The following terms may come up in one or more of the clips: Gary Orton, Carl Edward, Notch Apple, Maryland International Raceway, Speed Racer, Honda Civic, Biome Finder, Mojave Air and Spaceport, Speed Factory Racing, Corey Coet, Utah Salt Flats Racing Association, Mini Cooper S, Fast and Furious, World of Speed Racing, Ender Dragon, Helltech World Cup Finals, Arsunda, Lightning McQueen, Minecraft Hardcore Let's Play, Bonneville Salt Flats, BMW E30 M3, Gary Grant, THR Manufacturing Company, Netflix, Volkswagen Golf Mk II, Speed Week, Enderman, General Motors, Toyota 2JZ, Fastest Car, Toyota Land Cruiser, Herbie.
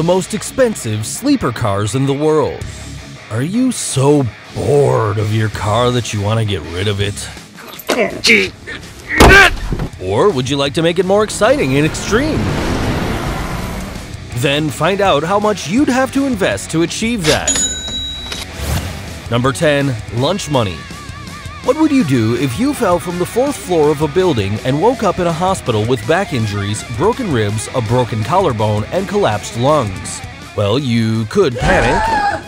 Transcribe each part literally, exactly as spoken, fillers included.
the most expensive sleeper cars in the world. Are you so bored of your car that you want to get rid of it? Or would you like to make it more exciting and extreme? Then find out how much you'd have to invest to achieve that. Number ten. Lunch Money. What would you do if you fell from the fourth floor of a building and woke up in a hospital with back injuries, broken ribs, a broken collarbone, and collapsed lungs? Well, you could panic,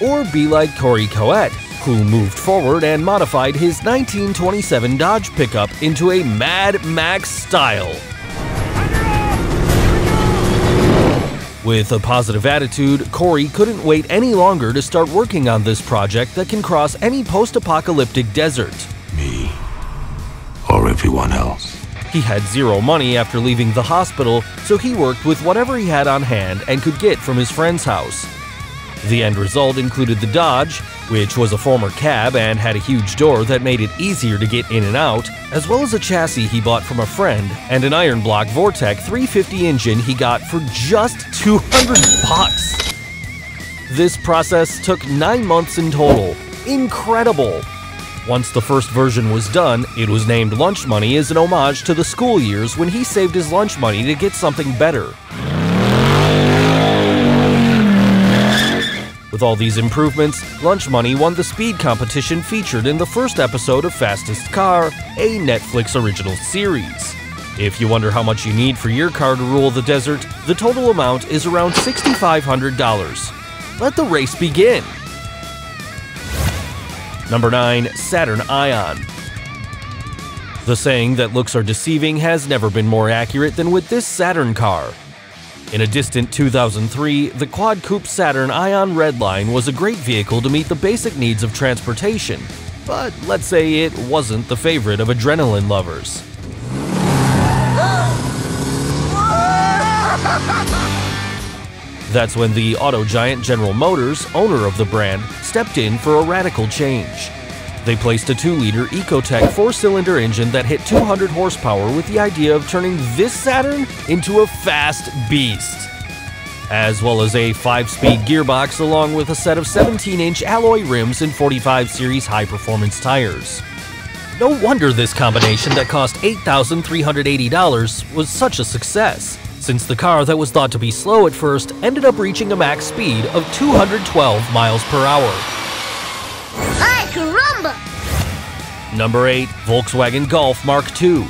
or be like Corey Coet, who moved forward and modified his nineteen twenty-seven Dodge pickup into a Mad Max style. With a positive attitude, Corey couldn't wait any longer to start working on this project that can cross any post-apocalyptic desert. Me, or everyone else. He had zero money after leaving the hospital, so he worked with whatever he had on hand and could get from his friend's house. The end result included the Dodge, which was a former cab and had a huge door that made it easier to get in and out, as well as a chassis he bought from a friend and an iron block Vortec three fifty engine he got for just two hundred bucks. This process took nine months in total. Incredible! Once the first version was done, it was named Lunch Money as an homage to the school years when he saved his lunch money to get something better. With all these improvements, Lunch Money won the speed competition featured in the first episode of Fastest Car, a Netflix original series. If you wonder how much you need for your car to rule the desert, the total amount is around six thousand five hundred dollars. Let the race begin! Number nine. Saturn Ion. The saying that looks are deceiving has never been more accurate than with this Saturn car. In a distant two thousand three, the quad-coupe Saturn Ion Redline was a great vehicle to meet the basic needs of transportation, but let's say it wasn't the favorite of adrenaline lovers. That's when the auto giant General Motors, owner of the brand, stepped in for a radical change. They placed a two liter Ecotec four-cylinder engine that hit two hundred horsepower with the idea of turning this Saturn into a fast beast. As well as a five-speed gearbox along with a set of seventeen inch alloy rims and forty-five series high-performance tires. No wonder this combination that cost eight thousand three hundred eighty dollars was such a success, since the car that was thought to be slow at first ended up reaching a max speed of two hundred twelve miles per hour. Number eight. Volkswagen Golf Mark two.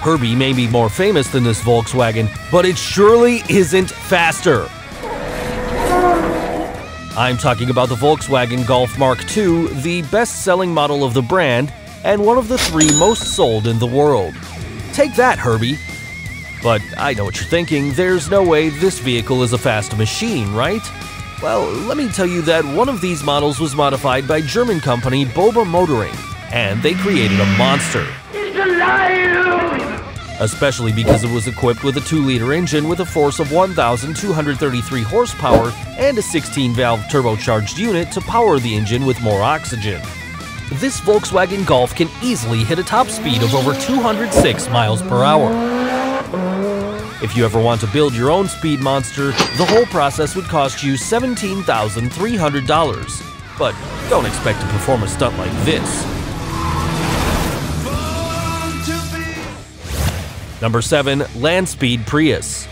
Herbie may be more famous than this Volkswagen, but it surely isn't faster. I'm talking about the Volkswagen Golf Mark two, the best-selling model of the brand, and one of the three most sold in the world. Take that, Herbie! But I know what you're thinking, there's no way this vehicle is a fast machine, right? Well, let me tell you that one of these models was modified by German company Boba Motoring, and they created a monster. It's alive! Especially because it was equipped with a two liter engine with a force of one thousand two hundred thirty-three horsepower and a sixteen valve turbocharged unit to power the engine with more oxygen. This Volkswagen Golf can easily hit a top speed of over two hundred six miles per hour. If you ever want to build your own speed monster, the whole process would cost you seventeen thousand three hundred dollars. But don't expect to perform a stunt like this. Number seven. Land Speed Prius.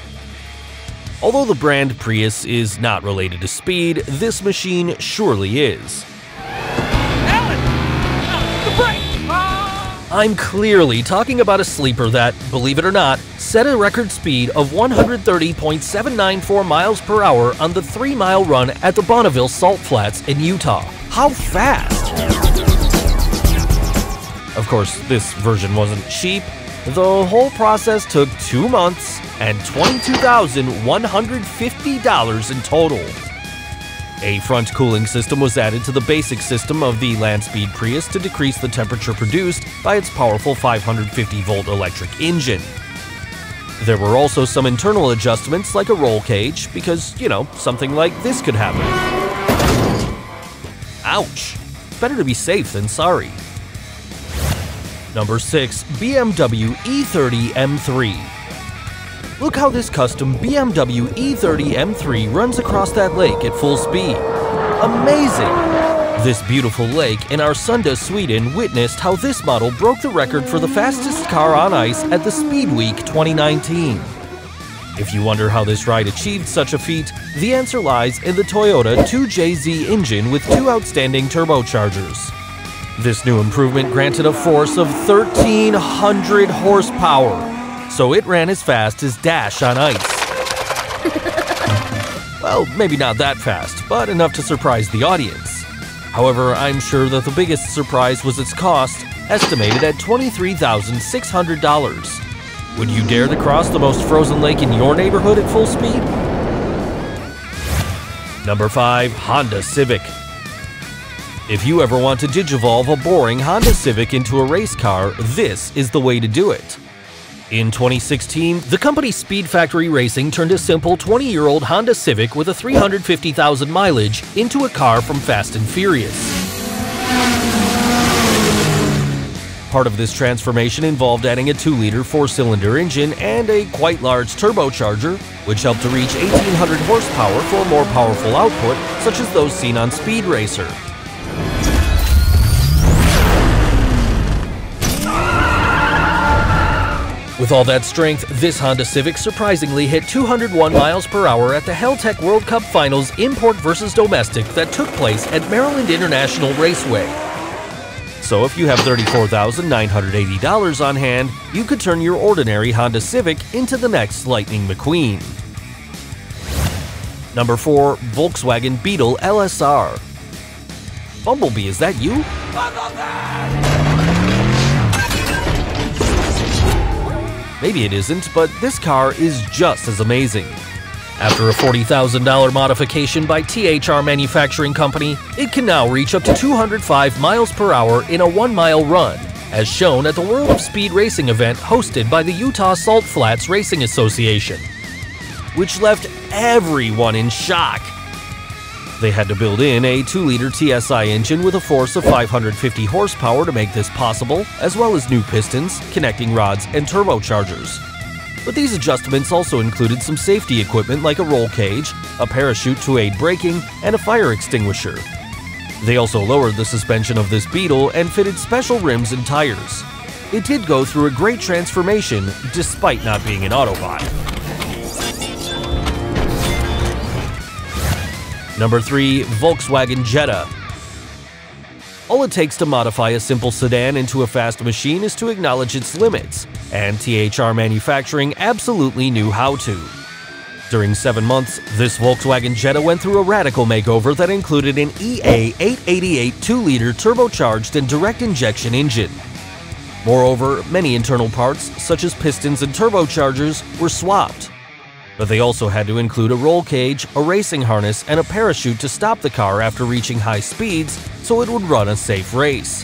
Although the brand Prius is not related to speed, this machine surely is. Alan! Oh, the brake! Ah! I'm clearly talking about a sleeper that, believe it or not, set a record speed of one hundred thirty point seven nine four miles per hour on the three mile run at the Bonneville Salt Flats in Utah. How fast! Of course, this version wasn't cheap. The whole process took two months and twenty-two thousand one hundred fifty dollars in total. A front cooling system was added to the basic system of the Land Speed Prius to decrease the temperature produced by its powerful five hundred fifty volt electric engine. There were also some internal adjustments like a roll cage because, you know, something like this could happen. Ouch! Better to be safe than sorry. Number six. B M W E thirty M three. Look how this custom B M W E thirty M three runs across that lake at full speed. Amazing! This beautiful lake in Arsunda, Sweden witnessed how this model broke the record for the fastest car on ice at the Speed Week twenty nineteen. If you wonder how this ride achieved such a feat, the answer lies in the Toyota two J Z engine with two outstanding turbochargers. This new improvement granted a force of thirteen hundred horsepower, so it ran as fast as Dash on ice. Well, maybe not that fast, but enough to surprise the audience. However, I'm sure that the biggest surprise was its cost, estimated at twenty-three thousand six hundred dollars. Would you dare to cross the most frozen lake in your neighborhood at full speed? Number five. Honda Civic. If you ever want to digivolve a boring Honda Civic into a race car, this is the way to do it. In twenty sixteen, the company Speed Factory Racing turned a simple twenty-year-old Honda Civic with a three hundred fifty thousand mileage into a car from Fast and Furious. Part of this transformation involved adding a two liter four cylinder engine and a quite large turbocharger, which helped to reach eighteen hundred horsepower for a more powerful output, such as those seen on Speed Racer. With all that strength, this Honda Civic surprisingly hit two hundred one miles per hour at the Helltech World Cup Finals import versus domestic that took place at Maryland International Raceway. So if you have thirty-four thousand nine hundred eighty dollars on hand, you could turn your ordinary Honda Civic into the next Lightning McQueen. Number four. Volkswagen Beetle L S R. Bumblebee, is that you? Maybe it isn't, but this car is just as amazing. After a forty thousand dollar modification by T H R Manufacturing Company, it can now reach up to two hundred five miles per hour in a one mile run, as shown at the World of Speed Racing event hosted by the Utah Salt Flats Racing Association, which left everyone in shock. They had to build in a two liter T S I engine with a force of five hundred fifty horsepower to make this possible, as well as new pistons, connecting rods, and turbochargers. But these adjustments also included some safety equipment like a roll cage, a parachute to aid braking, and a fire extinguisher. They also lowered the suspension of this Beetle and fitted special rims and tires. It did go through a great transformation, despite not being an Autobot. Number three. Volkswagen Jetta. All it takes to modify a simple sedan into a fast machine is to acknowledge its limits, and T H R Manufacturing absolutely knew how to. During seven months, this Volkswagen Jetta went through a radical makeover that included an E A eight eighty-eight two liter turbocharged and direct injection engine. Moreover, many internal parts, such as pistons and turbochargers, were swapped. But they also had to include a roll cage, a racing harness, and a parachute to stop the car after reaching high speeds so it would run a safe race.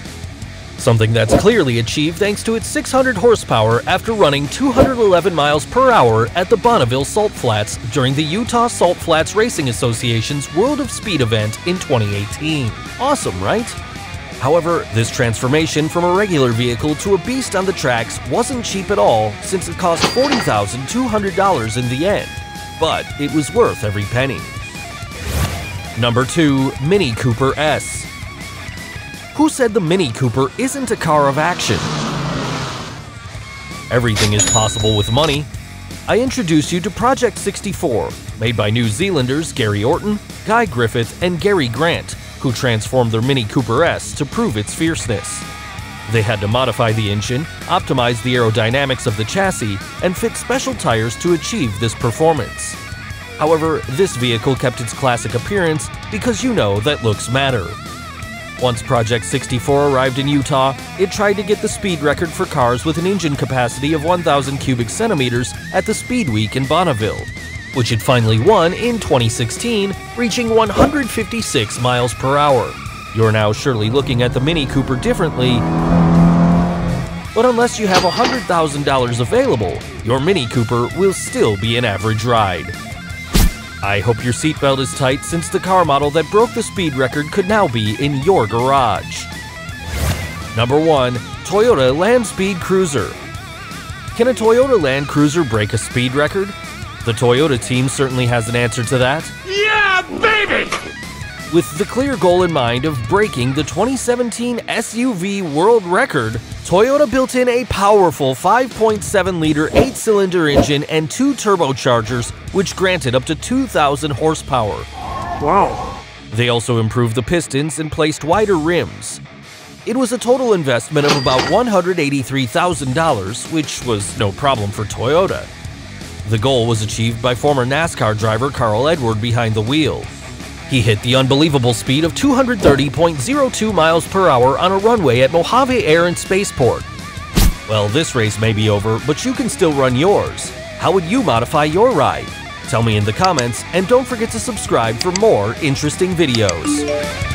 Something that's clearly achieved thanks to its six hundred horsepower after running two hundred eleven miles per hour at the Bonneville Salt Flats during the Utah Salt Flats Racing Association's World of Speed event in twenty eighteen. Awesome, right? However, this transformation from a regular vehicle to a beast on the tracks wasn't cheap at all, since it cost forty thousand two hundred dollars in the end, but it was worth every penny. Number two. Mini Cooper S. Who said the Mini Cooper isn't a car of action? Everything is possible with money. I introduce you to Project sixty-four, made by New Zealanders Gary Orton, Guy Griffith, and Gary Grant, who transformed their Mini Cooper S to prove its fierceness. They had to modify the engine, optimize the aerodynamics of the chassis, and fit special tires to achieve this performance. However, this vehicle kept its classic appearance because you know that looks matter. Once Project sixty-four arrived in Utah, it tried to get the speed record for cars with an engine capacity of one thousand cubic centimeters at the Speed Week in Bonneville, which it finally won in twenty sixteen, reaching one hundred fifty-six miles per hour. You're now surely looking at the Mini Cooper differently, but unless you have one hundred thousand dollars available, your Mini Cooper will still be an average ride. I hope your seatbelt is tight, since the car model that broke the speed record could now be in your garage. Number one. Toyota Land Speed Cruiser. Can a Toyota Land Cruiser break a speed record? The Toyota team certainly has an answer to that. Yeah, baby! With the clear goal in mind of breaking the twenty seventeen S U V world record, Toyota built in a powerful five point seven liter eight cylinder engine and two turbochargers, which granted up to two thousand horsepower. Wow. They also improved the pistons and placed wider rims. It was a total investment of about one hundred eighty-three thousand dollars, which was no problem for Toyota. The goal was achieved by former NASCAR driver Carl Edward behind the wheel. He hit the unbelievable speed of two hundred thirty point zero two miles per hour on a runway at Mojave Air and Spaceport. Well, this race may be over, but you can still run yours. How would you modify your ride? Tell me in the comments, and don't forget to subscribe for more interesting videos.